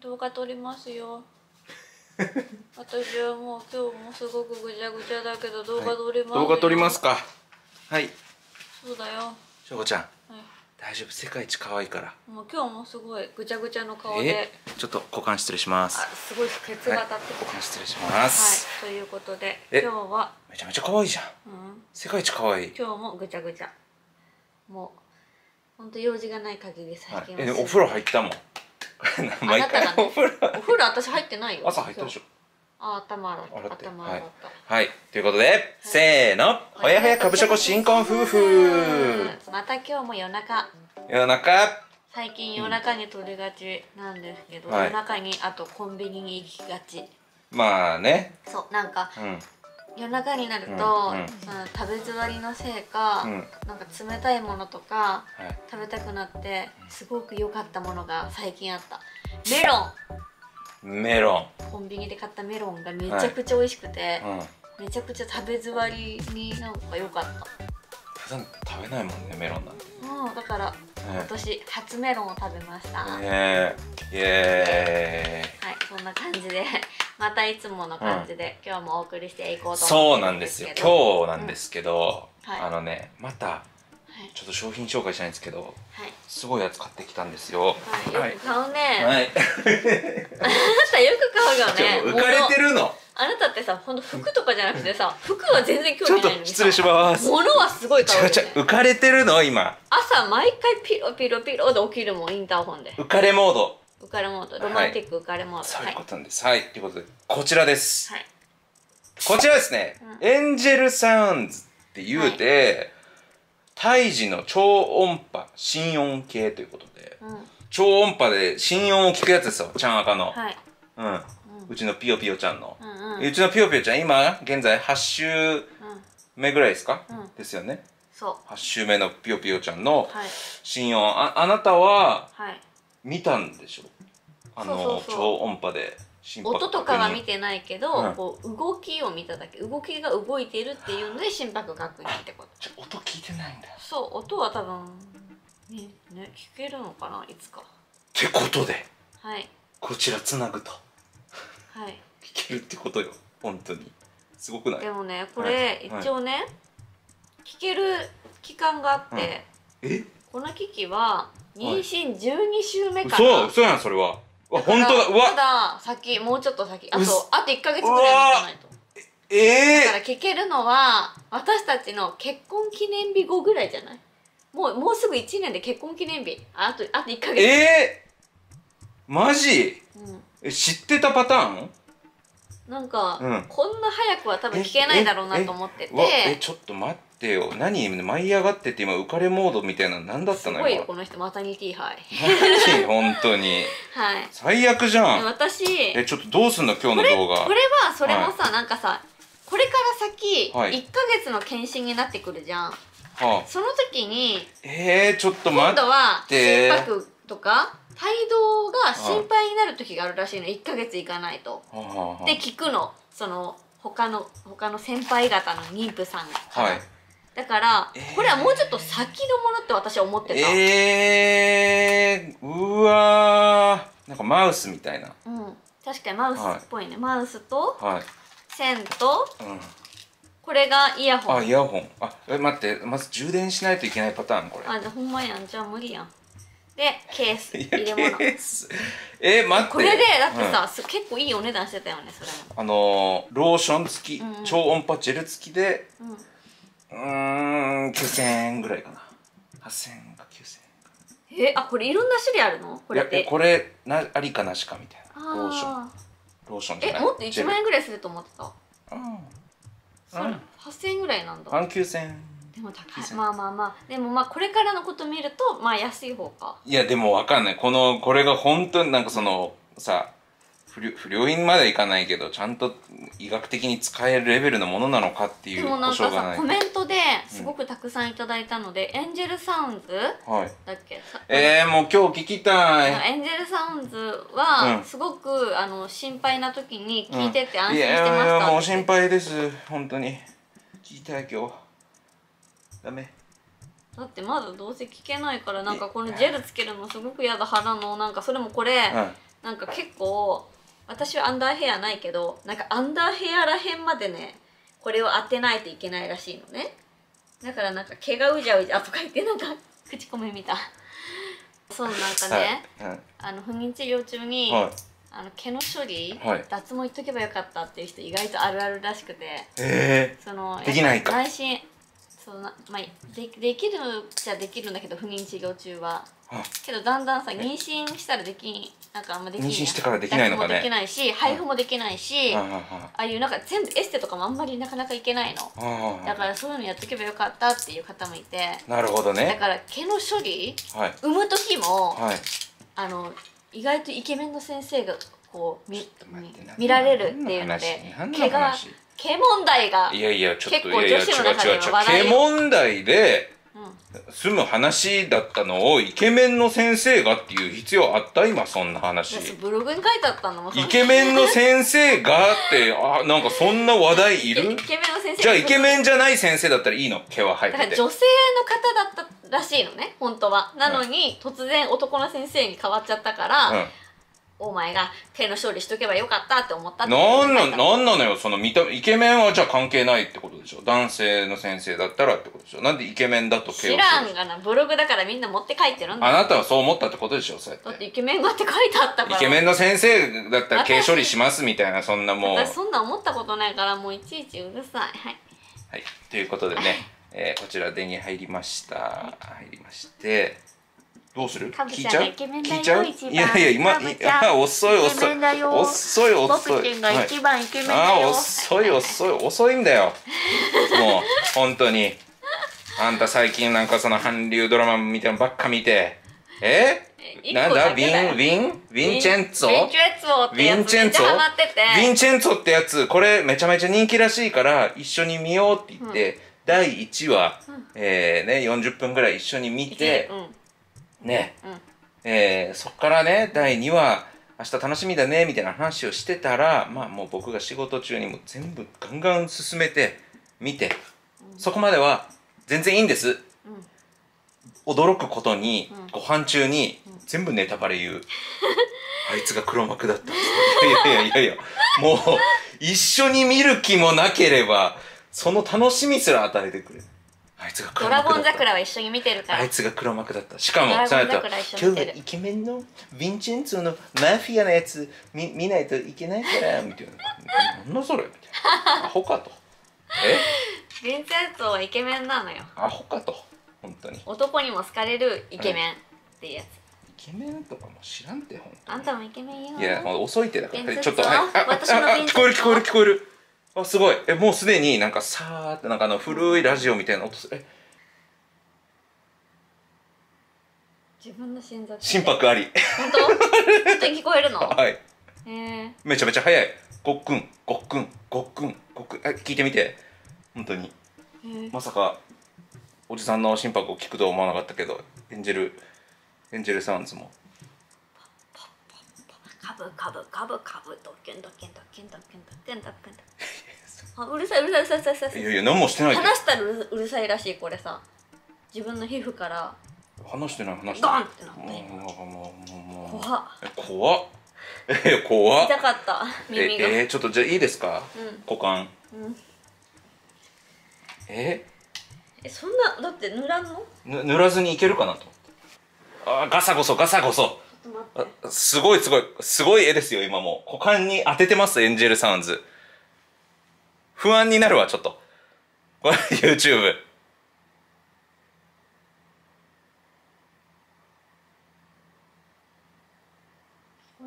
動画撮りますよ。私はもう今日もすごくぐちゃぐちゃだけど動画撮ります、はい、動画撮りますか。はい、そうだよ翔子ちゃん、はい、大丈夫、世界一可愛いから。もう今日もすごいぐちゃぐちゃの顔で、ちょっと股間失礼します。あ、すごいケツが立って、はい、股間失礼します、はい、ということで今日はめちゃめちゃ可愛いじゃん、うん、世界一可愛い。今日もぐちゃぐちゃ、もう本当用事がない限り最近は、はい、お風呂入ったもん毎回お風呂私入ってないよ。朝入ったでしょ。あ、頭洗った頭洗った。はい、ということでせーの、ほやほやかぶしゃこ新婚夫婦。また今日も夜中夜中、最近夜中に撮りがちなんですけど、夜中にあとコンビニに行きがち。まあね、そう、なんか夜中になると、食べ詰まりのせいか、なんか冷たいものとか食べたくなって、すごく良かったものが最近あった。メロン、メロン、コンビニで買ったメロンがめちゃくちゃ美味しくて、めちゃくちゃ食べ詰まりになんか良かった。普段食べないもんねメロンなんて。うん、だから今年初メロンを食べました。イエーイ、イエーイ。はい、そんな感じでまたいつもの感じで、今日もお送りしていこうと思ってるんですけど。そうなんですよ。今日なんですけど、あのね、またちょっと商品紹介したいんですけど、すごいやつ買ってきたんですよ。よく買うね。はい。あなたよく買うよね。浮かれてるの。あなたってさ、ほんと服とかじゃなくてさ、服は全然興味ないのにさ、失礼します。物はすごい買うよね。浮かれてるの今。朝毎回ピロピロピロで起きるもん、インターホンで。浮かれモード。浮かれモード、ロマンティック浮かれモード。そういうことなんです。はい、ということでこちらです。こちらですね、エンジェルサウンズっていうて、胎児の超音波心音計ということで、超音波で心音を聞くやつですよ、ちゃんあかの。うん。うちのピヨピヨちゃんの。うちのピヨピヨちゃん今現在8週目ぐらいですか？ですよね。そう。8週目のピヨピヨちゃんの心音、あなたは。見たんでしょ、あの超音波で心拍。音とかは見てないけど、こう動きを見ただけ、動きが動いてるっていうので心拍確認ってこと。音聞いてないんだ。そう、音は多分ね、聞けるのかないつかってことで、はい、こちらつなぐと、はい、聞けるってことよ。本当にすごくない？でもね、これ一応ね、聞ける期間があって、え、この機器は妊娠12週目から。そう、そうやん、それは。本当だ、うわ。まだ先、もうちょっと先、あと1ヶ月ぐらい待たないと。だから聞けるのは、私たちの結婚記念日後ぐらいじゃない？もうすぐ1年で結婚記念日。あと1ヶ月。マジ？知ってたパターン？なんか、こんな早くは多分聞けないだろうなと思ってて。ちょっと待ってよ。何舞い上がってて、今浮かれモードみたいなの何だったのよ。すごいよ、この人。マタニティーハイ。本当に。はい。最悪じゃん。私。ちょっとどうすんの今日の動画。これは、それもさ、なんかさ、これから先、1ヶ月の検診になってくるじゃん。その時に、ちょっと待って。今度は、心拍とか、胎動が心配になる時があるらしいの。1ヶ月いかないと。で聞くの、その他の先輩方の妊婦さんから、はい、だから、これはもうちょっと先のものって私は思ってた。うわー、なんかマウスみたいな。うん、確かにマウスっぽいね、はい、マウスと、はい、線と、うん、これがイヤホン。あ、イヤホン。あ、待って、まず充電しないといけないパターンこれ。あ、じゃあほんまやん、じゃあ無理やん。で、ケース、入れ物。待って。これで、だってさ、結構いいお値段してたよね、それも。ローション付き、超音波ジェル付きで、9000円ぐらいかな。8000円か9000円。あ、これいろんな種類あるの？これって。これ、ありかなしかみたいな。ローション。ローションじゃない。もっと1万円ぐらいすると思ってた。うん。8000円ぐらいなんだ。9000円。でも高い。まあまあまあ、でもまあこれからのこと見ると、まあ安い方か。いやでもわかんない、これが本当になんかそのさ、不良品までいかないけど、ちゃんと医学的に使えるレベルのものなのかっていう保証がない。でもなんかさ、コメントですごくたくさんいただいたので、エンジェルサウンズだっけ。もう今日聞きたい。エンジェルサウンズはすごく心配な時に聞いてて安心してました。いやいや、もう心配です本当に。聞きたい今日。ダメだってまだどうせ聞けないから、なんかこのジェルつけるのすごく嫌だ。腹のなんかそれもこれ、なんか結構私はアンダーヘアないけど、なんかアンダーヘアらへんまでねこれを当てないといけないらしいのね。だからなんか毛がうじゃうじゃとか言って、なんか口コミ見たそう、なんかね、はい、不妊治療中に、はい、毛の処理、はい、脱毛いっとけばよかったっていう人意外とあるあるらしくて、そのできないか内心その、まあ、できるじゃできるんだけど、不妊治療中は。けどだんだんさ、妊娠したらできん、なんかあんまできない、妊娠してからできないのかね。できないし、配布もできないし、ああいうなんか全部エステとかもあんまりなかなかいけないの。だからそういうのやっとけばよかったっていう方もいて。なるほどね。だから毛の処理、産む時も意外とイケメンの先生がこう見られるっていうので、毛が毛問題が結構女子の中では話題。毛問題で。住む話だったのをイケメンの先生がっていう必要あった？今そんな話ブログに書いてあったの。イケメンの先生がってあ、なんかそんな話題いる？じゃあイケメンじゃない先生だったらいいの、毛は生えてて。だから女性の方だったらしいのね、本当は。なのに、うん、突然男の先生に変わっちゃったから、うん、お前が手の処理しとけばよかったって思ったってなんなのよ、その見たイケメンはじゃあ関係ないってことでしょ。男性の先生だったらってことでしょ。なんでイケメンだと知らんがな、ブログだからみんな持って帰ってるんだ。あなたはそう思ったってことでしょ、そうやって。だってイケメンがって書いてあったから、イケメンの先生だったら毛処理しますみたいな、そんなもう私そんな思ったことないから、もういちいちうるさい。はい、はい、ということでね、こちら手に入りました。入りまして、どうする？聞いちゃう？聞いちゃう？いやいや、今、あ、遅い遅い。遅い遅い。僕くんが一番イケメンだよ。あ、遅い遅い。遅いんだよ。もう、本当に。あんた最近なんかその韓流ドラマみたいなのばっか見て。なんだ？ヴィンチェンツォ？ヴィンチェンツォ？ヴィンチェンツォってやつ、これめちゃめちゃ人気らしいから、一緒に見ようって言って、第1話、40分ぐらい一緒に見て、ね、そっからね、第2話明日楽しみだねみたいな話をしてたら、まあもう僕が仕事中にも全部ガンガン進めて見て、そこまでは全然いいんです、驚くことに、ご飯中に全部ネタバレ言う、あいつが黒幕だったいやいやいやいや、もう一緒に見る気もなければその楽しみすら与えてくれる。ドラゴン桜は一緒に見てるから、あいつが黒幕だった。しかも今日はイケメンのヴィンチェンツォのマフィアのやつ 見ないといけないからみたいななんだそれみたいな、アホかと。ヴィンチェンツォはイケメンなのよ。アホかと、本当に男にも好かれるイケメンっていうやつ。イケメンとかも知らんて、本当に。あんたもイケメンよ。いや遅いって、だからちょっと聞こえる聞こえる聞こえる。あ、すごい。もうすでになんかさーって、なんか古いラジオみたいな音する。自分の心臓心拍あり。本当？本当に聞こえるの？はい。めちゃめちゃ速い。ごっくん、ごっくん、ごっくん、ごっくん。聞いてみて。本当に。まさか、おじさんの心拍を聞くとは思わなかったけど、エンジェルサウンズも。カブカブカブカブドキュンドキュンドキュンドキュンドキュンドキュンド。うるさいうるさいうるさい。いやいや何もしてない。話したらうるさいらしい、これさ。自分の皮膚から。話してない話してない。ドンってなって。怖っ。怖っ。怖っ。痛かった耳が。ちょっとじゃあいいですか。股間。そんなだって塗らんの？塗らずにいけるかなと。あ、ガサゴソガサゴソ。すごいすごいすごい絵ですよ。今もう股間に当ててます、エンジェルサウンズ。不安になるわ、ちょっとこれ YouTube。 聞こ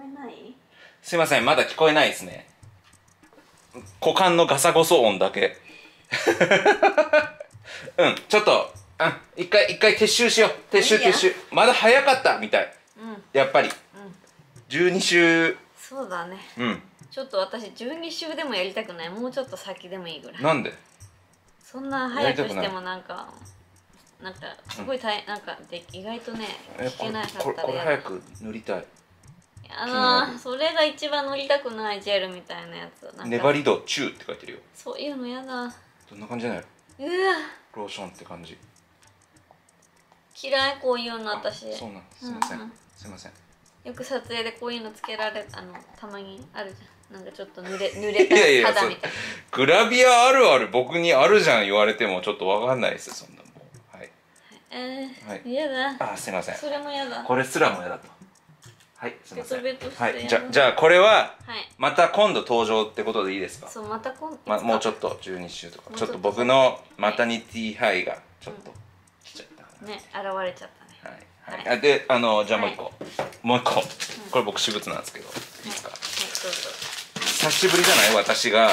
えない？すいません、まだ聞こえないですね。股間のガサゴソ音だけうん、ちょっと、うん、一回撤収しよう。撤収まだ早かったみたい。やっぱり12週。そうだね。ちょっと私12週でもやりたくない。もうちょっと先でもいいぐらい。なんでそんな早くしても、なんかすごい大変、なんかで意外とね聞けなかったらやる。これ早く塗りたい。それが一番塗りたくない、ジェルみたいなやつ。粘り度中って書いてるよ。そういうのやだ。どんな感じじゃない？うわ、ローションって感じ。嫌い、こういうの私。そうなんです。すいません。すいません。よく撮影でこういうのつけられたのたまにあるじゃん。なんかちょっと濡れた肌みたいな。グラビアあるある僕にあるじゃん言われてもちょっとわかんないですよそんなもん。はい。嫌だ。あ、すいません。それも嫌だ。これすらも嫌だと。はい、すみません。はい、じゃあこれはまた今度登場ってことでいいですか？そう、また今度。まもうちょっと12週とかちょっと僕のマタニティハイがちょっと来ちゃったね、現れちゃったね。はいはい。で、じゃあもう一個これ僕私物なんですけどいいですか？久しぶりじゃない私が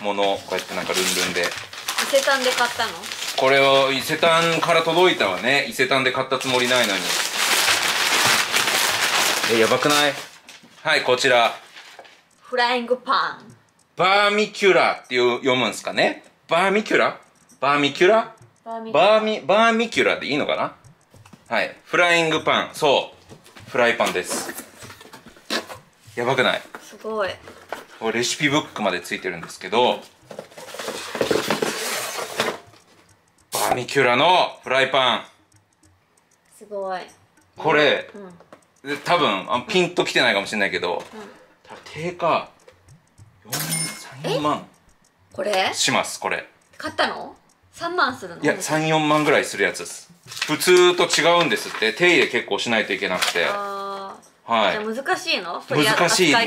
物こうやってなんかルンルンで。伊勢丹で買ったの？これを伊勢丹から届いたわね。伊勢丹で買ったつもりないのに。やばくない？はい、こちらフライングパンバーミキュラって読むんですかね。バーミキュラでいいのかな。はい、フライングパン、そうフライパンです。やばくない？すごい。これレシピブックまでついてるんですけど、バーミキュラのフライパンすごいこれ、多分ピンときてないかもしれないけど、定価4万これします。これ買ったの3万するの？いや34万ぐらいするやつです。普通と違うんですって。手入れ結構しないといけなくて。ああ、はい。難しいの？難しい。そう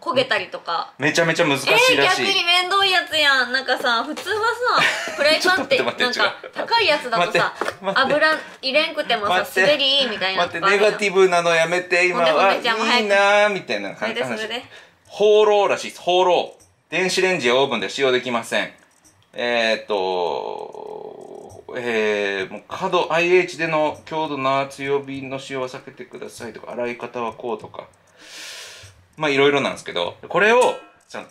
焦げたりとかめちゃめちゃ難しいらしい。逆に面倒いやつやん。なんかさ、普通はさフライパンってなんか高いやつだとさ油入れんくてもさ滑りみたいな。待って、ネガティブなのやめて。今はいいなみたいな感じ。ホーローらしいです。ホーロー。電子レンジやオーブンで使用できません。過度 IH での強度な強火の使用は避けてくださいとか、洗い方はこうとか、まあいろいろなんですけど、これをその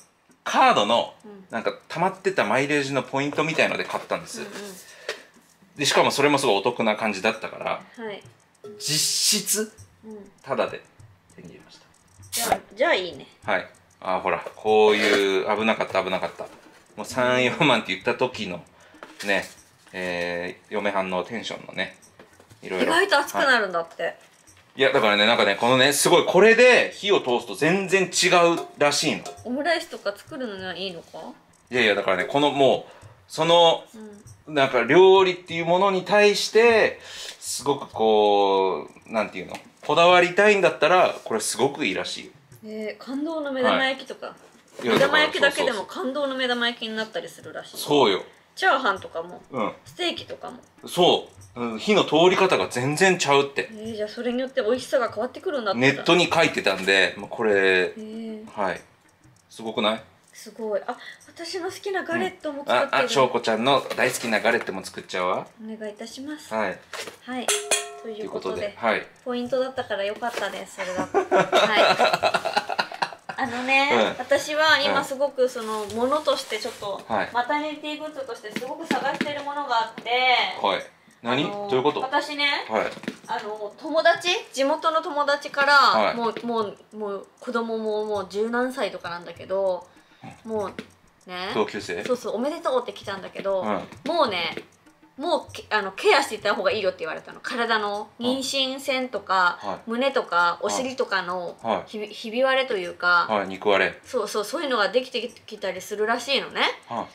カードのなんか溜まってたマイレージのポイントみたいので買ったんです。でしかもそれもすごいお得な感じだったから、はい、実質タダで手に入れました。じゃあいいね。はい。あ、ほらこういう危なかった危なかった。もう3、4万って言った時のね。嫁はんのテンションのね、いろいろ意外と熱くなるんだって、はい、いやだからね、なんかね、このね、すごいこれで火を通すと全然違うらしいの。オムライスとか作るのにはいいのか。いやいや、だからね、このもうその、なんか料理っていうものに対してすごくこう、なんていうの、こだわりたいんだったらこれすごくいいらしい。感動の目玉焼きとか、はい、目玉焼きだけでも感動の目玉焼きになったりするらしい。そうよ。チャーハンとかも、ステーキとかも、そう、火の通り方が全然ちゃうって。じゃあそれによって美味しさが変わってくるんだってネットに書いてたんで、まあ、これ、はい、すごくない？すごい。あ、私の好きなガレットも作ってる。あ、しょうこちゃんの大好きなガレットも作っちゃうわ。お願いいたします。はい、はい、ということで、はい、ポイントだったからよかったです、それだと。はい私は今すごくそのものとしてちょっとマタニティグッズとしてすごく探しているものがあって。はい、何？どういうこと？私ね、友達、地元の友達からもう子供ももう十何歳とかなんだけど、もうね、同級生、そうそう、おめでとうって来たんだけど、もうね、もうケアしていった方がいいよって言われたの。体の妊娠線とか胸とかお尻とかのひび割れというか、肉割れ、そうそう、そういうのができてきたりするらしいのね。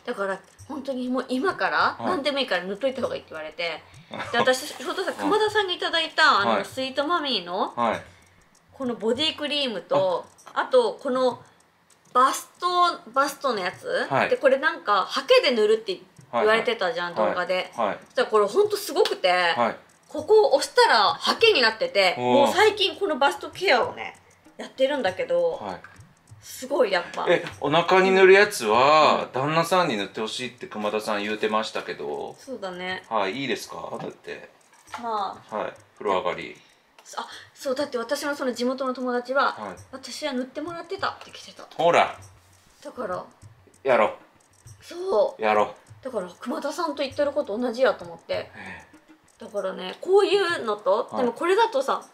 だから本当にもう今から何でもいいから塗っといた方がいいって言われて、で私ちょうどさ、熊田さんにいただいたスイートマミーのこのボディクリームと、あとこのバストのやつで、これなんかハケで塗るって言われてたじゃん、動画で。そしたらこれほんとすごくて、ここを押したらハケになってて、もう最近このバストケアをねやってるんだけど、すごいやっぱ。お腹に塗るやつは旦那さんに塗ってほしいって熊田さん言うてましたけど。そうだね。はい、いいですか？だってまあ、はい、風呂上がり。あ、そうだって私のその地元の友達は私は塗ってもらってたって来てた。ほら、だからやろう、そうやろう、だから熊田さんと言ってること同じやと思って。だからね、こういうのと、でもこれだとさ、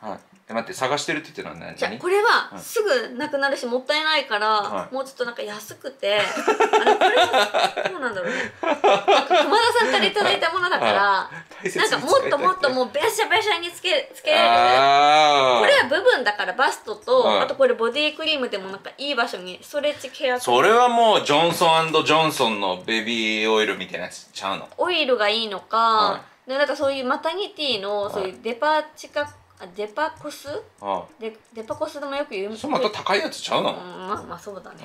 待って、探してるって言ってるのは何？じゃあこれはすぐなくなるしもったいないからもうちょっとなんか安くて、あれこれはどうなんだろうね、なんか熊田さんからいただいたものだからなんかもっともっともうべしゃべしゃにつけられる、これは部分だからバストと、あとこれボディクリームでもなんかいい場所にストレッチケア、それはもうジョンソン&ジョンソンのベビーオイルみたいなやつちゃうの？オイルがいいのか、なんかそういうマタニティのそういうデパ地下、デパコス、デパコスでもよく言う、それまた高いやつちゃうの？まあそうだね。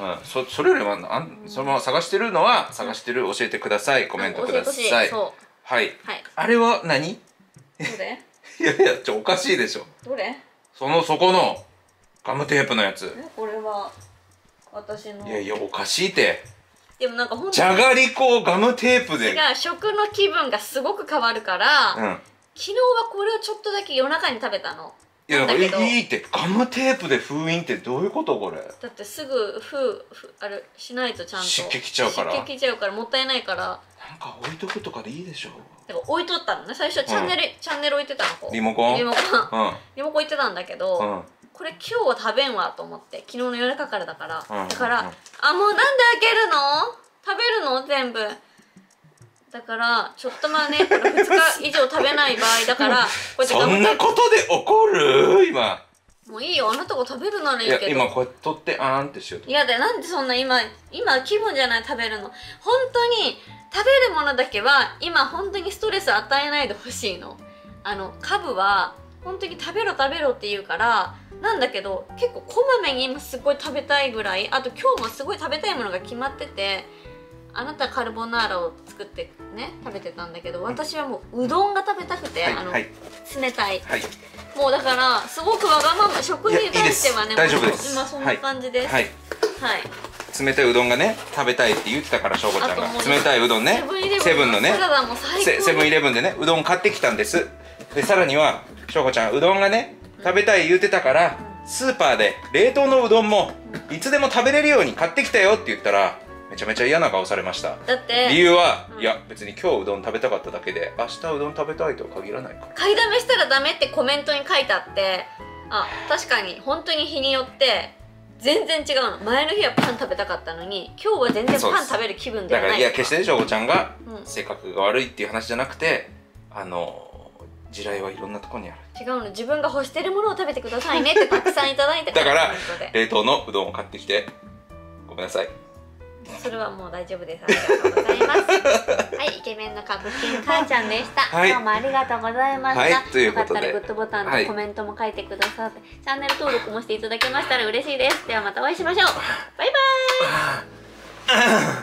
それよりはそのまま探してるのは探してる、教えてください、コメントください。はい。あれは何？どれ？いやいや、おかしいでしょ。どれ？そこのガムテープのやつ。これは私の。いやいや、おかしいって。でもなんか本当にじゃがりこをガムテープで食の気分がすごく変わるから、うん、昨日はこれをちょっとだけ夜中に食べたの。いやだからいいって、ガムテープで封印ってどういうこと？これだってすぐあれしないとちゃんと湿気きちゃうから、湿気きちゃうからもったいないから、なんか置いとくとかでいいでしょ。だから置いとったのね最初、チャンネル置いてたの、リモコン置いてたんだけど、これ今日は食べんわと思って、昨日の夜中からだから、だからあ、もうなんで開けるの、食べるの全部だから、ちょっとまあね、これ2日以上食べない場合だから、そんなことで怒る？今もういいよ、あなたが食べるならいいけど、今こうやって取ってあーんってしようと。いやで、なんでそんな今気分じゃない、食べるの。本当に食べるものだけは今本当にストレス与えないでほしいの。カブは本当に食べろ食べろって言うからなんだけど、結構こまめに今すごい食べたいぐらい、あと今日もすごい食べたいものが決まってて、あなたカルボナーラを作ってね食べてたんだけど、私はもううどんが食べたくて、冷たい、もうだからすごくわがまま、食に対してはね今そんな感じです。はい、冷たいうどんがね食べたいって言ってたから、しょうこちゃんが冷たいうどんね、セブンのね、セブンイレブンでねうどん買ってきたんです。でさらにはしょうこちゃんうどんがね食べたい言うてたから、スーパーで冷凍のうどんもいつでも食べれるように買ってきたよって言ったら、めちゃめちゃ嫌な顔されました。だって理由は、いや別に今日うどん食べたかっただけで明日うどん食べたいとは限らないから、買いだめしたらダメってコメントに書いてあって、あ、確かに本当に日によって全然違うの。前の日はパン食べたかったのに今日は全然パン食べる気分ではない。だから、いや決してしょうこちゃんが性格が悪いっていう話じゃなくて、地雷はいろんなところにある。違うの、自分が欲してるものを食べてくださいねってたくさんいただいてだから冷凍のうどんを買ってきてごめんなさい。それはもう大丈夫です。ありがとうございますはい、イケメンのカブキン母ちゃんでした、どうもありがとうございました、よかったらグッドボタンとコメントも書いてくださって、チャンネル登録もしていただけましたら嬉しいです。ではまたお会いしましょう。バイバーイ